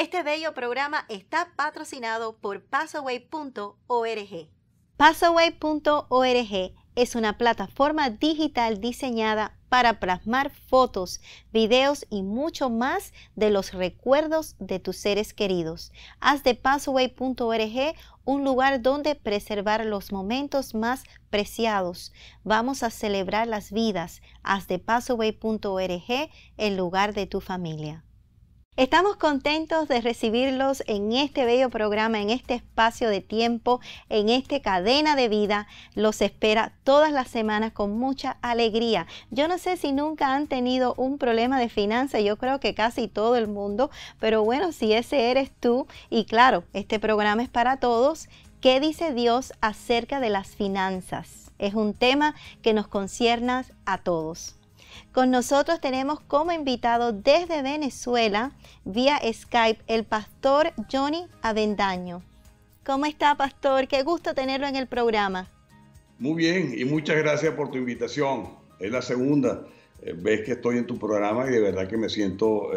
Este bello programa está patrocinado por Passaway.org. Passaway.org es una plataforma digital diseñada para plasmar fotos, videos y mucho más de los recuerdos de tus seres queridos. Haz de Passaway.org un lugar donde preservar los momentos más preciados. Vamos a celebrar las vidas. Haz de Passaway.org el lugar de tu familia. Estamos contentos de recibirlos en este bello programa, en este espacio de tiempo, en esta cadena de vida. Los espera todas las semanas con mucha alegría. Yo no sé si nunca han tenido un problema de finanzas, yo creo que casi todo el mundo, pero bueno, si ese eres tú, y claro, este programa es para todos. ¿Qué dice Dios acerca de las finanzas? Es un tema que nos concierne a todos. Con nosotros tenemos como invitado desde Venezuela, vía Skype, el pastor Johnny Avendaño. ¿Cómo está, pastor? Qué gusto tenerlo en el programa. Muy bien, y muchas gracias por tu invitación. Es la segunda vez que estoy en tu programa y de verdad que me siento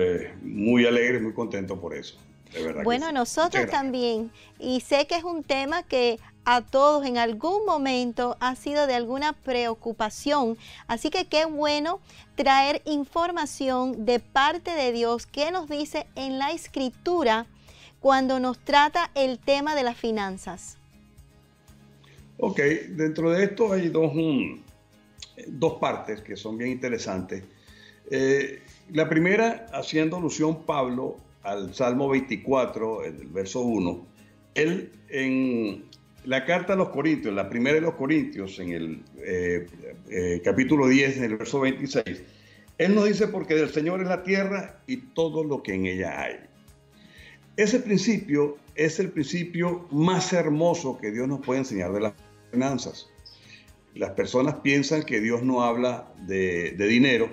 muy alegre, muy contento por eso. De verdad bueno, que sí. Nosotros también. Y sé que es un tema que a todos en algún momento ha sido de alguna preocupación. Así que qué bueno traer información de parte de Dios que nos dice en la Escritura cuando nos trata el tema de las finanzas. Ok, dentro de esto hay dos partes que son bien interesantes. La primera, haciendo alusión Pablo al Salmo 24, el verso 1, él en la carta a los Corintios, la primera de los Corintios, en el capítulo 10, en el verso 26, él nos dice, porque del Señor es la tierra y todo lo que en ella hay. Ese principio es el principio más hermoso que Dios nos puede enseñar de las finanzas. Las personas piensan que Dios no habla de dinero,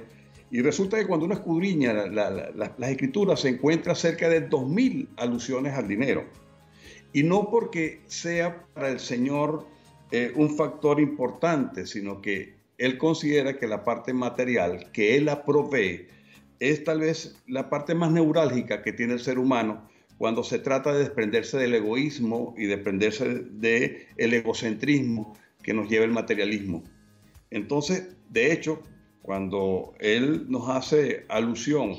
y resulta que cuando uno escudriña las escrituras se encuentra cerca de 2000 alusiones al dinero. Y no porque sea para el Señor un factor importante, sino que Él considera que la parte material que Él la provee es tal vez la parte más neurálgica que tiene el ser humano cuando se trata de desprenderse del egoísmo y desprenderse del egocentrismo que nos lleva el materialismo. Entonces, de hecho, cuando Él nos hace alusión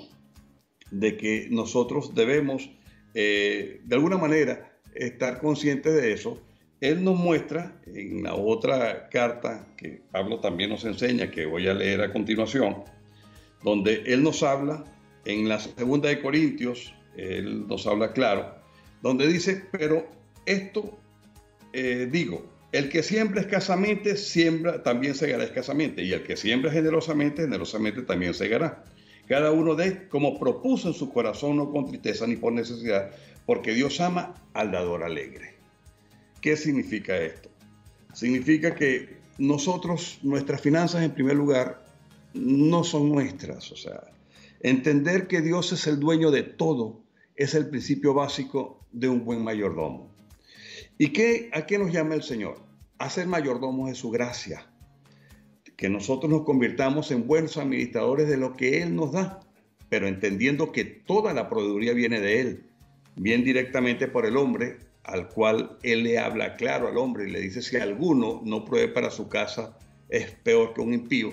de que nosotros debemos, de alguna manera, estar conscientes de eso, Él nos muestra en la otra carta que Pablo también nos enseña, que voy a leer a continuación, donde Él nos habla, en la segunda de Corintios, Él nos habla claro, donde dice, pero esto digo, el que siembra escasamente, siembra, también segará escasamente. Y el que siembra generosamente, generosamente también segará. Cada uno de, como propuso en su corazón, no con tristeza ni por necesidad, porque Dios ama al dador alegre. ¿Qué significa esto? Significa que nosotros, nuestras finanzas en primer lugar, no son nuestras. O sea, entender que Dios es el dueño de todo es el principio básico de un buen mayordomo. ¿Y a qué nos llama el Señor? A ser mayordomos de su gracia. Que nosotros nos convirtamos en buenos administradores de lo que Él nos da, pero entendiendo que toda la proveeduría viene de Él, bien directamente por el hombre, al cual Él le habla claro al hombre y le dice, si alguno no provee para su casa, es peor que un impío.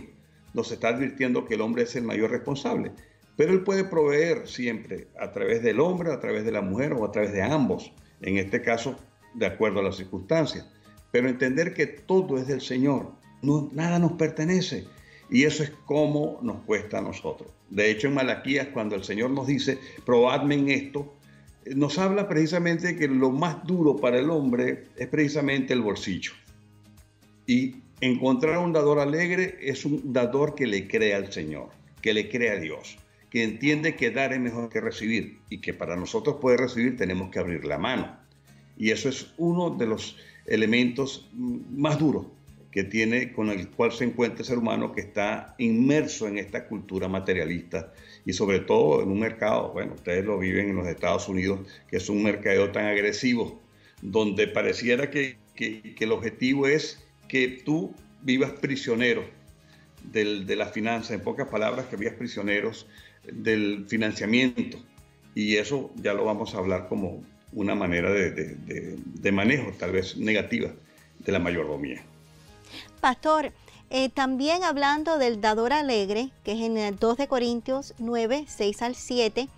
Nos está advirtiendo que el hombre es el mayor responsable, pero Él puede proveer siempre a través del hombre, a través de la mujer o a través de ambos, en este caso, de acuerdo a las circunstancias, pero entender que todo es del Señor, nada nos pertenece, y eso es como nos cuesta a nosotros. De hecho, en Malaquías, cuando el Señor nos dice, probadme en esto, nos habla precisamente que lo más duro para el hombre es precisamente el bolsillo, y encontrar un dador alegre es un dador que le crea al Señor, que le crea a Dios, que entiende que dar es mejor que recibir, y que para nosotros poder recibir tenemos que abrir la mano. Y eso es uno de los elementos más duros que tiene, con el cual se encuentra el ser humano que está inmerso en esta cultura materialista y sobre todo en un mercado, bueno, ustedes lo viven en los Estados Unidos, que es un mercado tan agresivo, donde pareciera que el objetivo es que tú vivas prisionero de las finanzas, en pocas palabras, que vivas prisioneros del financiamiento. Y eso ya lo vamos a hablar como una manera de manejo, tal vez negativa, de la mayordomía. Pastor, también hablando del dador alegre, que es en el 2 de Corintios 9, 6 al 7,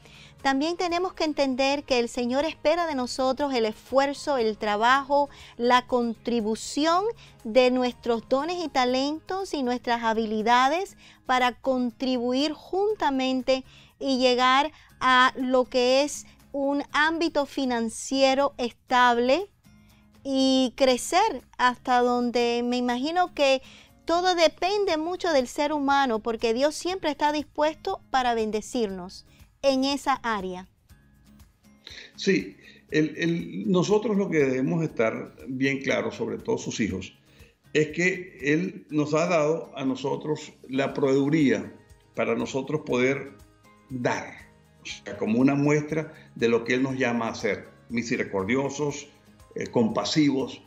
también tenemos que entender que el Señor espera de nosotros el esfuerzo, el trabajo, la contribución de nuestros dones y talentos y nuestras habilidades para contribuir juntamente y llegar a lo que es un ámbito financiero estable y crecer hasta donde me imagino que todo depende mucho del ser humano, porque Dios siempre está dispuesto para bendecirnos en esa área. Sí, nosotros lo que debemos estar bien claros, sobre todo sus hijos, es que Él nos ha dado a nosotros la proveeduría para nosotros poder dar, o sea, como una muestra de lo que Él nos llama a ser, misericordiosos, compasivos.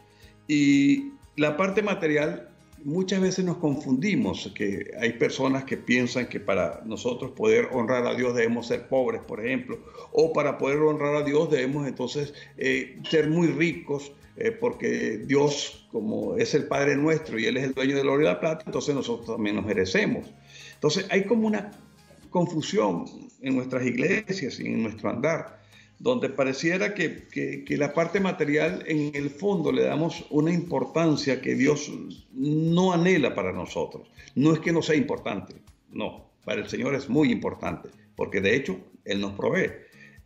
Y la parte material, muchas veces nos confundimos, que hay personas que piensan que para nosotros poder honrar a Dios debemos ser pobres, por ejemplo, o para poder honrar a Dios debemos entonces ser muy ricos, porque Dios, como es el Padre nuestro y Él es el dueño del oro y la plata, entonces nosotros también nos merecemos. Entonces hay como una confusión en nuestras iglesias y en nuestro andar, donde pareciera que la parte material en el fondo le damos una importancia que Dios no anhela para nosotros. No es que no sea importante, no, para el Señor es muy importante, porque de hecho Él nos provee.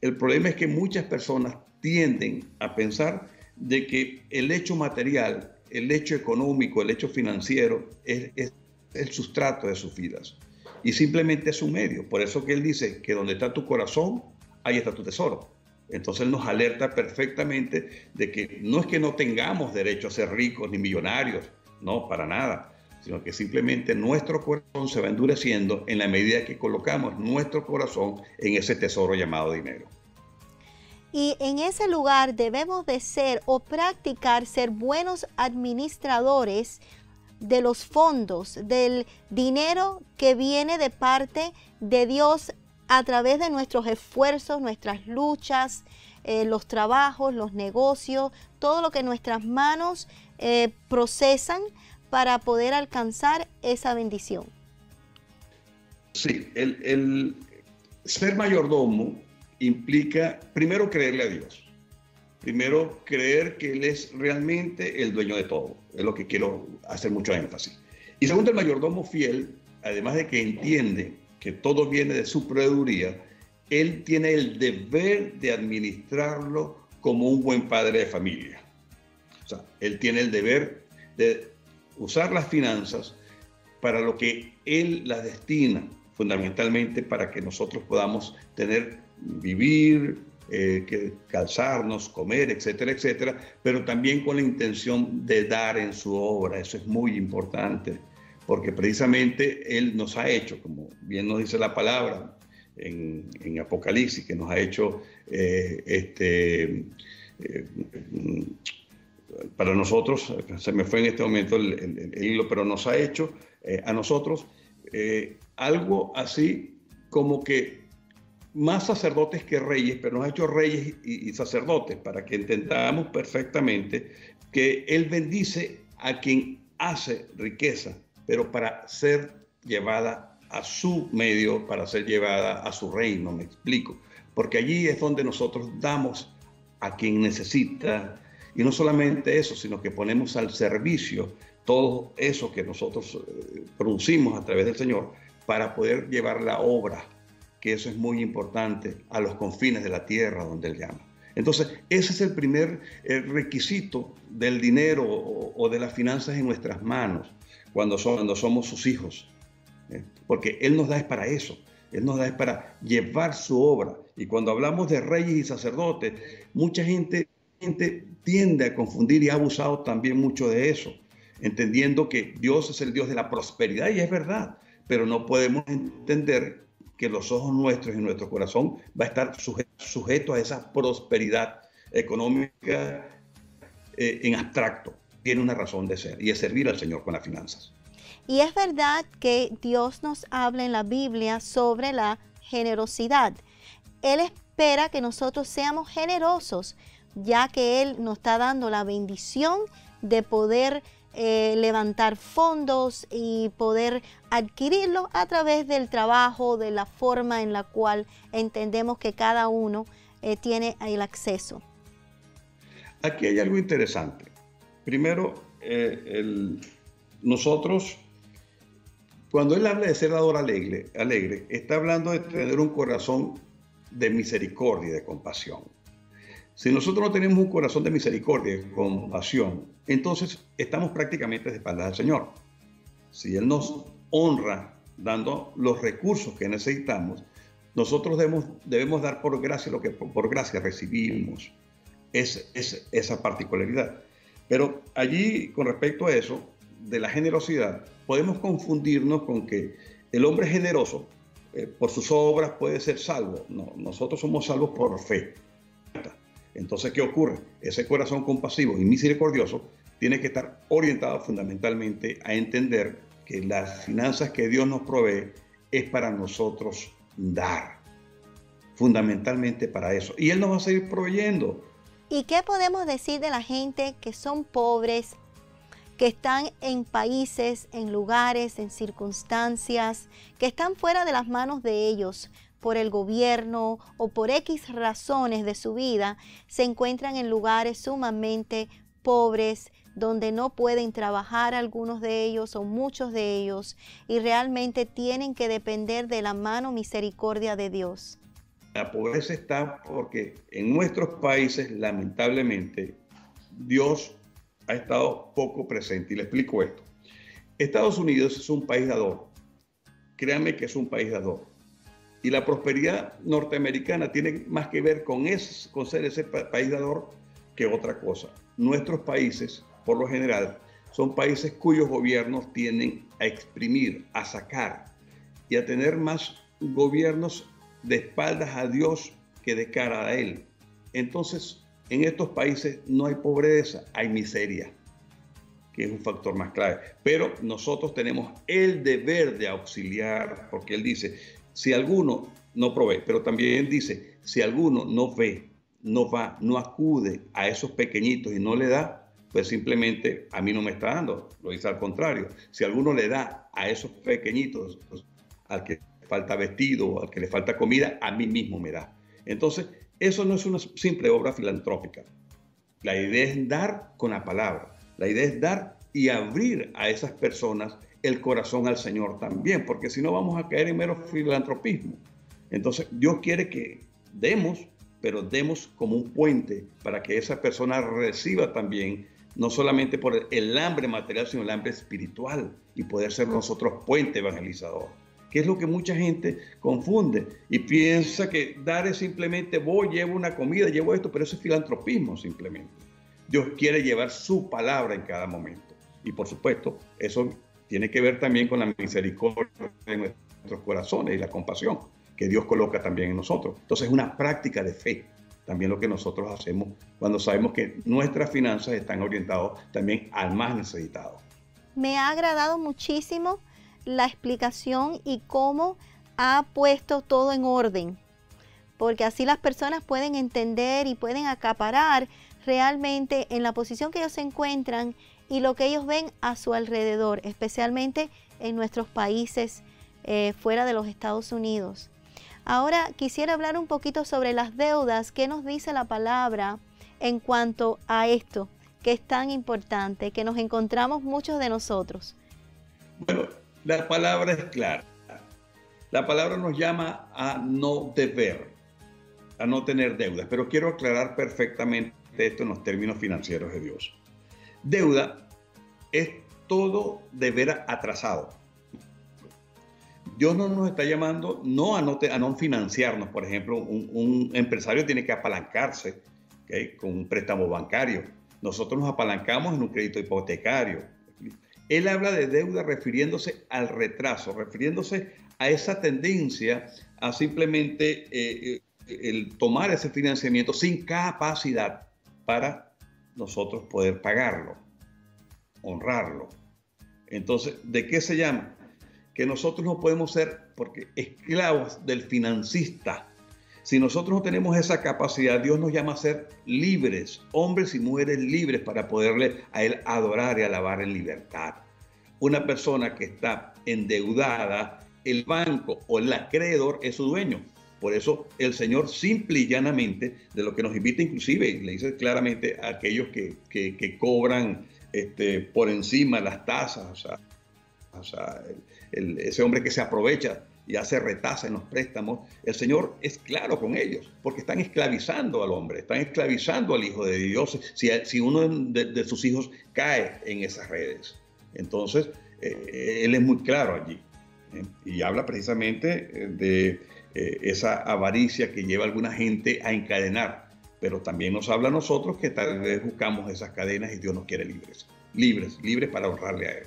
El problema es que muchas personas tienden a pensar de que el hecho material, el hecho económico, el hecho financiero es el sustrato de sus vidas y simplemente es un medio. Por eso que Él dice que donde está tu corazón, ahí está tu tesoro. Entonces Él nos alerta perfectamente de que no tengamos derecho a ser ricos ni millonarios, no, para nada, sino que simplemente nuestro corazón se va endureciendo en la medida que colocamos nuestro corazón en ese tesoro llamado dinero. Y en ese lugar debemos de ser o practicar ser buenos administradores de los fondos, del dinero que viene de parte de Dios a través de nuestros esfuerzos, nuestras luchas, los trabajos, los negocios, todo lo que nuestras manos procesan para poder alcanzar esa bendición. Sí, el ser mayordomo implica primero creerle a Dios. Primero creer que Él es realmente el dueño de todo. Es lo que quiero hacer mucho énfasis. Y segundo, el mayordomo fiel, además de que entiende que todo viene de su proveeduría, él tiene el deber de administrarlo como un buen padre de familia. O sea, él tiene el deber de usar las finanzas para lo que él las destina, fundamentalmente para que nosotros podamos tener, vivir, que calzarnos, comer, etcétera, etcétera, pero también con la intención de dar en su obra. Eso es muy importante, porque precisamente Él nos ha hecho, como bien nos dice la palabra en Apocalipsis, que nos ha hecho para nosotros, se me fue en este momento el hilo, pero nos ha hecho a nosotros algo así como que más sacerdotes que reyes, pero nos ha hecho reyes y sacerdotes, para que entendamos perfectamente que Él bendice a quien hace riqueza, pero para ser llevada a su medio, para ser llevada a su reino, me explico. Porque allí es donde nosotros damos a quien necesita, y no solamente eso, sino que ponemos al servicio todo eso que nosotros producimos a través del Señor para poder llevar la obra, que eso es muy importante, a los confines de la tierra donde Él llama. Entonces, ese es el primer requisito del dinero o de las finanzas en nuestras manos, cuando somos sus hijos, porque Él nos da es para eso, Él nos da es para llevar su obra. Y cuando hablamos de reyes y sacerdotes, mucha gente tiende a confundir y ha abusado también mucho de eso, entendiendo que Dios es el Dios de la prosperidad, y es verdad, pero no podemos entender que los ojos nuestros y nuestro corazón va a estar sujeto a esa prosperidad económica en abstracto. Tiene una razón de ser, y es servir al Señor con las finanzas. Y es verdad que Dios nos habla en la Biblia sobre la generosidad. Él espera que nosotros seamos generosos, ya que Él nos está dando la bendición de poder levantar fondos y poder adquirirlos a través del trabajo, de la forma en la cual entendemos que cada uno tiene el acceso. Aquí hay algo interesante. Primero, nosotros, cuando Él habla de ser dador alegre, está hablando de tener un corazón de misericordia y de compasión. Si nosotros no tenemos un corazón de misericordia y de compasión, entonces estamos prácticamente de espaldas al Señor. Si Él nos honra dando los recursos que necesitamos, nosotros debemos dar por gracia lo que por gracia recibimos. Es esa particularidad. Pero allí, con respecto a eso, de la generosidad, podemos confundirnos con que el hombre generoso, por sus obras, puede ser salvo. No, nosotros somos salvos por fe. Entonces, ¿qué ocurre? Ese corazón compasivo y misericordioso tiene que estar orientado fundamentalmente a entender que las finanzas que Dios nos provee es para nosotros dar. Fundamentalmente para eso. Y Él nos va a seguir proveyendo. ¿Y qué podemos decir de la gente que son pobres, que están en países, en lugares, en circunstancias, que están fuera de las manos de ellos por el gobierno o por X razones de su vida? Se encuentran en lugares sumamente pobres, donde no pueden trabajar algunos de ellos o muchos de ellos, y realmente tienen que depender de la mano misericordia de Dios. La pobreza está porque en nuestros países, lamentablemente, Dios ha estado poco presente. Y le explico esto. Estados Unidos es un país dador. Créanme que es un país dador. Y la prosperidad norteamericana tiene más que ver con ser ese país dador que otra cosa. Nuestros países, por lo general, son países cuyos gobiernos tienden a exprimir, a sacar y a tener más gobiernos de espaldas a Dios que de cara a Él. Entonces, en estos países no hay pobreza, hay miseria, que es un factor más clave. Pero nosotros tenemos el deber de auxiliar, porque Él dice, si alguno no provee, pero también dice, si alguno no ve, no va, no acude a esos pequeñitos y no le da, pues simplemente a mí no me está dando, lo dice al contrario. Si alguno le da a esos pequeñitos, pues, al que falta vestido, al que le falta comida, a mí mismo me da. Entonces, eso no es una simple obra filantrópica. La idea es dar con la palabra. La idea es dar y abrir a esas personas el corazón al Señor también, porque si no vamos a caer en mero filantropismo. Entonces, Dios quiere que demos, pero demos como un puente para que esa persona reciba también, no solamente por el hambre material, sino el hambre espiritual, y poder ser nosotros puente evangelizador. Que es lo que mucha gente confunde y piensa que dar es simplemente voy, llevo una comida, llevo esto, pero eso es filantropismo simplemente. Dios quiere llevar su palabra en cada momento. Y por supuesto, eso tiene que ver también con la misericordia de nuestros corazones y la compasión que Dios coloca también en nosotros. Entonces es una práctica de fe también lo que nosotros hacemos cuando sabemos que nuestras finanzas están orientadas también al más necesitado. Me ha agradado muchísimo la explicación y cómo ha puesto todo en orden, porque así las personas pueden entender y pueden acaparar realmente en la posición que ellos se encuentran y lo que ellos ven a su alrededor, especialmente en nuestros países fuera de los Estados Unidos. Ahora quisiera hablar un poquito sobre las deudas. ¿Qué nos dice la palabra en cuanto a esto, que es tan importante, que nos encontramos muchos de nosotros? Bueno, la palabra es clara. La palabra nos llama a no deber, a no tener deudas. Pero quiero aclarar perfectamente esto en los términos financieros de Dios. Deuda es todo deber atrasado. Dios no nos está llamando a no financiarnos. Por ejemplo, un empresario tiene que apalancarse, ¿okay?, con un préstamo bancario. Nosotros nos apalancamos en un crédito hipotecario. Él habla de deuda refiriéndose al retraso, refiriéndose a esa tendencia a simplemente el tomar ese financiamiento sin capacidad para nosotros poder pagarlo, honrarlo. Entonces, ¿de qué se llama? Que nosotros no podemos ser, porque esclavos del financista. Si nosotros no tenemos esa capacidad, Dios nos llama a ser libres, hombres y mujeres libres, para poderle a Él adorar y alabar en libertad. Una persona que está endeudada, el banco o el acreedor es su dueño. Por eso el Señor simple y llanamente, de lo que nos invita inclusive, le dice claramente a aquellos que cobran por encima las tasas, ese hombre que se aprovecha y hace retasa en los préstamos, el Señor es claro con ellos, porque están esclavizando al hombre, están esclavizando al Hijo de Dios, si uno de sus hijos cae en esas redes. Entonces, Él es muy claro allí, y habla precisamente de esa avaricia que lleva a alguna gente a encadenar, pero también nos habla a nosotros que tal vez buscamos esas cadenas y Dios nos quiere libres, libres, libres para honrarle a Él.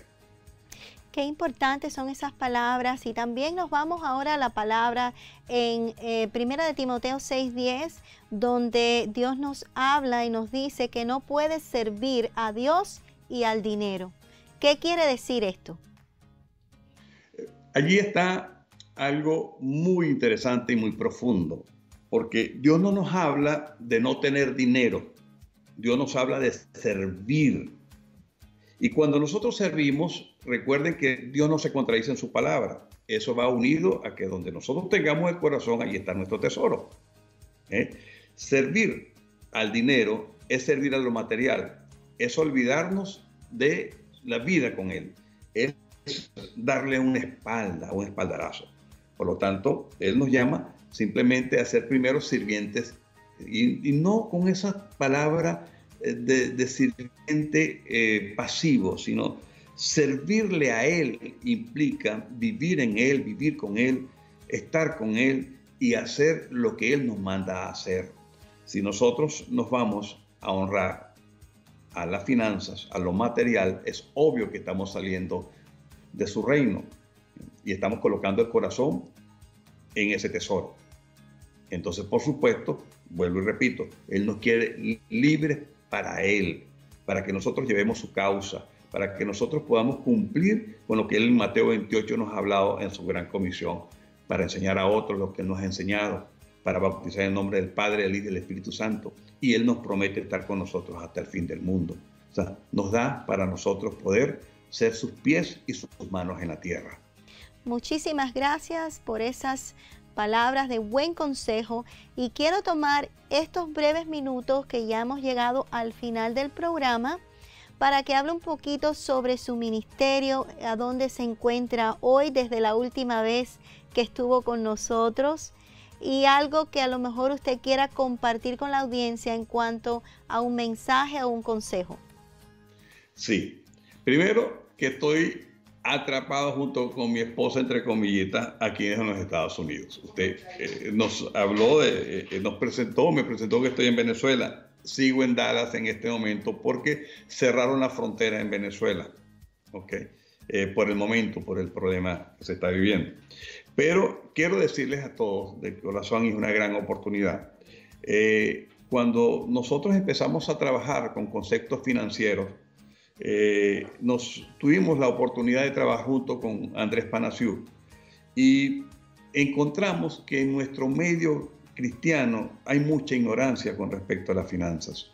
Qué importantes son esas palabras, y también nos vamos ahora a la palabra en 1 Timoteo 6:10, donde Dios nos habla y nos dice que no puedes servir a Dios y al dinero. ¿Qué quiere decir esto? Allí está algo muy interesante y muy profundo, porque Dios no nos habla de no tener dinero, Dios nos habla de servir. Y cuando nosotros servimos, recuerden que Dios no se contradice en su palabra. Eso va unido a que donde nosotros tengamos el corazón, ahí está nuestro tesoro. Servir al dinero es servir a lo material, es olvidarnos de la vida con Él, es darle una espalda, un espaldarazo. Por lo tanto, Él nos llama simplemente a ser primero sirvientes, y no con esa palabra de sirviente pasivo, sino servirle a Él implica vivir en Él, vivir con Él, estar con Él y hacer lo que Él nos manda a hacer. Si nosotros nos vamos a honrar a las finanzas, a lo material, es obvio que estamos saliendo de su reino y estamos colocando el corazón en ese tesoro. Entonces, por supuesto, vuelvo y repito, Él nos quiere libres para Él, para que nosotros llevemos su causa, para que nosotros podamos cumplir con lo que Él en Mateo 28 nos ha hablado en su gran comisión, para enseñar a otros lo que Él nos ha enseñado, para bautizar en el nombre del Padre, del Hijo y del Espíritu Santo. Y Él nos promete estar con nosotros hasta el fin del mundo. O sea, nos da para nosotros poder ser sus pies y sus manos en la tierra. Muchísimas gracias por esas palabras de buen consejo, y quiero tomar estos breves minutos que ya hemos llegado al final del programa para que hable un poquito sobre su ministerio, a dónde se encuentra hoy desde la última vez que estuvo con nosotros, y algo que a lo mejor usted quiera compartir con la audiencia en cuanto a un mensaje o un consejo. Sí, primero que estoy atrapado junto con mi esposa, entre comillitas, aquí en los Estados Unidos. Usted nos habló, me presentó que estoy en Venezuela. Sigo en Dallas en este momento porque cerraron la frontera en Venezuela, por el momento, por el problema que se está viviendo. Pero quiero decirles a todos, de corazón, es una gran oportunidad. Cuando nosotros empezamos a trabajar con conceptos financieros, tuvimos la oportunidad de trabajar junto con Andrés Panaciú, y encontramos que en nuestro medio cristiano hay mucha ignorancia con respecto a las finanzas.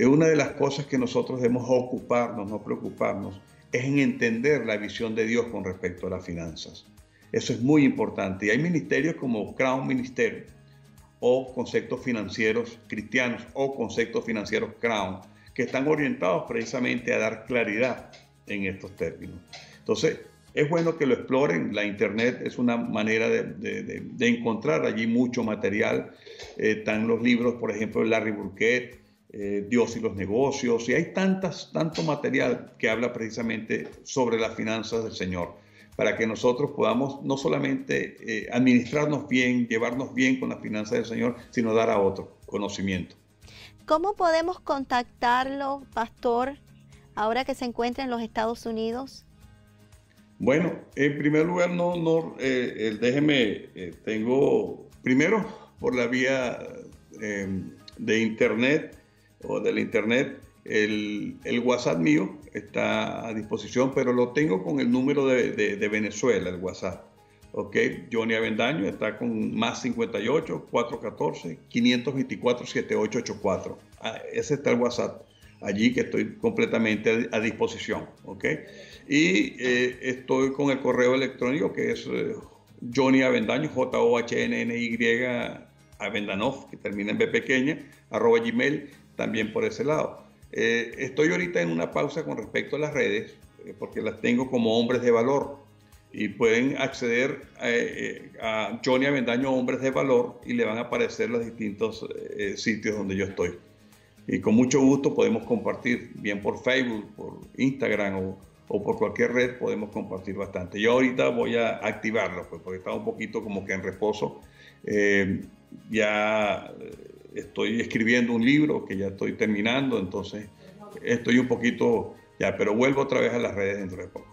Una de las cosas que nosotros debemos ocuparnos, no preocuparnos, es en entender la visión de Dios con respecto a las finanzas. Eso es muy importante, y hay ministerios como Crown Ministerio o conceptos financieros cristianos o conceptos financieros Crown, que están orientados precisamente a dar claridad en estos términos. Entonces, es bueno que lo exploren. La internet es una manera de encontrar allí mucho material. Están los libros, por ejemplo, de Larry Burkett, Dios y los negocios, y hay tanto material que habla precisamente sobre las finanzas del Señor, para que nosotros podamos no solamente administrarnos bien, llevarnos bien con las finanzas del Señor, sino dar a otro conocimiento. ¿Cómo podemos contactarlo, pastor, ahora que se encuentra en los Estados Unidos? Bueno, en primer lugar, tengo primero por la vía de internet o del internet, el WhatsApp mío está a disposición, pero lo tengo con el número de Venezuela, el WhatsApp, Ok, Johnny Avendaño está con más 58 414 524 7884. Ese está el WhatsApp. Allí que estoy completamente a disposición. Ok, y estoy con el correo electrónico que es Johnny Avendaño, JOHNNY Avendanov, que termina en B pequeña, @gmail, también por ese lado. Estoy ahorita en una pausa con respecto a las redes, porque las tengo como Hombres de Valor. Y pueden acceder a Johnny Avendaño Hombres de Valor y le van a aparecer los distintos sitios donde yo estoy. Y con mucho gusto podemos compartir, bien por Facebook, por Instagram o por cualquier red podemos compartir bastante. Yo ahorita voy a activarlo, pues, porque estaba un poquito como que en reposo. Ya estoy escribiendo un libro que ya estoy terminando, entonces estoy un poquito ya, pero vuelvo otra vez a las redes dentro de poco.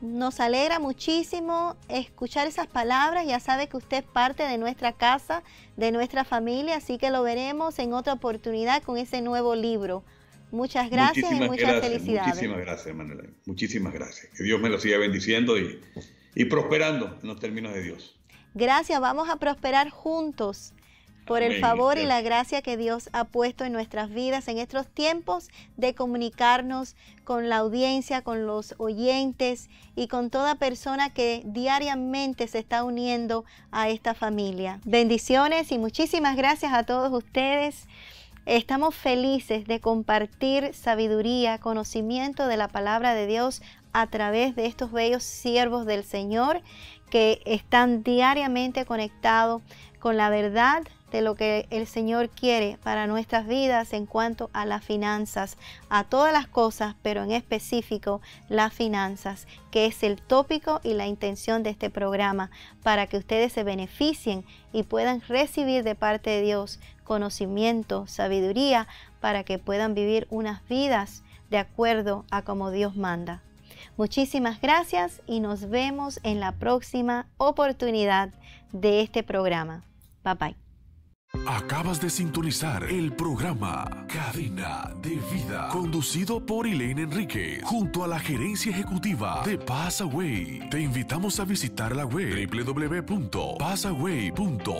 Nos alegra muchísimo escuchar esas palabras. Ya sabe que usted es parte de nuestra casa, de nuestra familia, así que lo veremos en otra oportunidad con ese nuevo libro. Muchas gracias y muchas felicidades. Muchísimas gracias, Manuela. Muchísimas gracias. Que Dios me lo siga bendiciendo y prosperando en los términos de Dios. Gracias. Vamos a prosperar juntos por el favor y la gracia que Dios ha puesto en nuestras vidas en estos tiempos de comunicarnos con la audiencia, con los oyentes y con toda persona que diariamente se está uniendo a esta familia. Bendiciones y muchísimas gracias a todos ustedes. Estamos felices de compartir sabiduría, conocimiento de la palabra de Dios a través de estos bellos siervos del Señor que están diariamente conectados con la verdad de lo que el Señor quiere para nuestras vidas en cuanto a las finanzas, a todas las cosas, pero en específico las finanzas, que es el tópico y la intención de este programa, para que ustedes se beneficien y puedan recibir de parte de Dios conocimiento, sabiduría, para que puedan vivir unas vidas de acuerdo a como Dios manda. Muchísimas gracias y nos vemos en la próxima oportunidad de este programa. Bye bye. Acabas de sintonizar el programa Cadena de Vida, conducido por Elaine Enríquez, junto a la gerencia ejecutiva de Passaway. Te invitamos a visitar la web www.passaway.org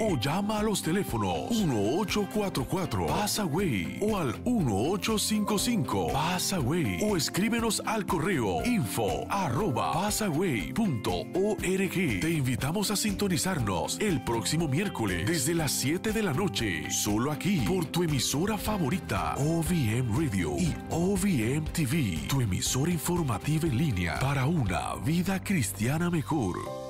o llama a los teléfonos 1844 Passaway o al 1855 Passaway o escríbenos al correo info@passaway.org. Te invitamos a sintonizarnos el próximo miércoles desde las 7 de la noche, solo aquí, por tu emisora favorita, OVM Radio y OVM TV, tu emisora informativa en línea para una vida cristiana mejor.